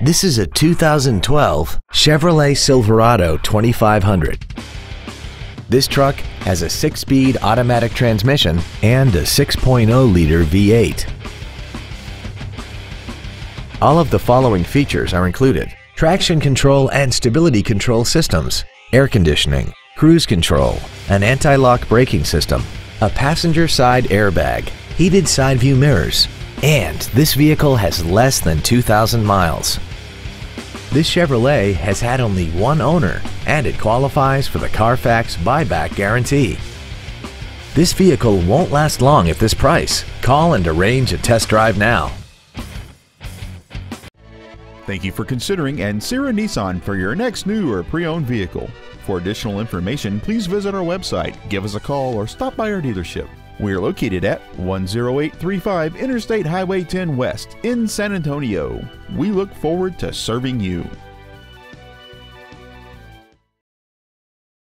This is a 2012 Chevrolet Silverado 2500. This truck has a 6-speed automatic transmission and a 6.0-liter V8. All of the following features are included: traction control and stability control systems, air conditioning, cruise control, an anti-lock braking system, a passenger side airbag, heated side view mirrors, and this vehicle has less than 2,000 miles. This Chevrolet has had only one owner and it qualifies for the Carfax buyback guarantee. This vehicle won't last long at this price. Call and arrange a test drive now. Thank you for considering Ancira Nissan for your next new or pre-owned vehicle. For additional information, please visit our website, give us a call, or stop by our dealership. We are located at 10835 Interstate Highway 10 West in San Antonio. We look forward to serving you.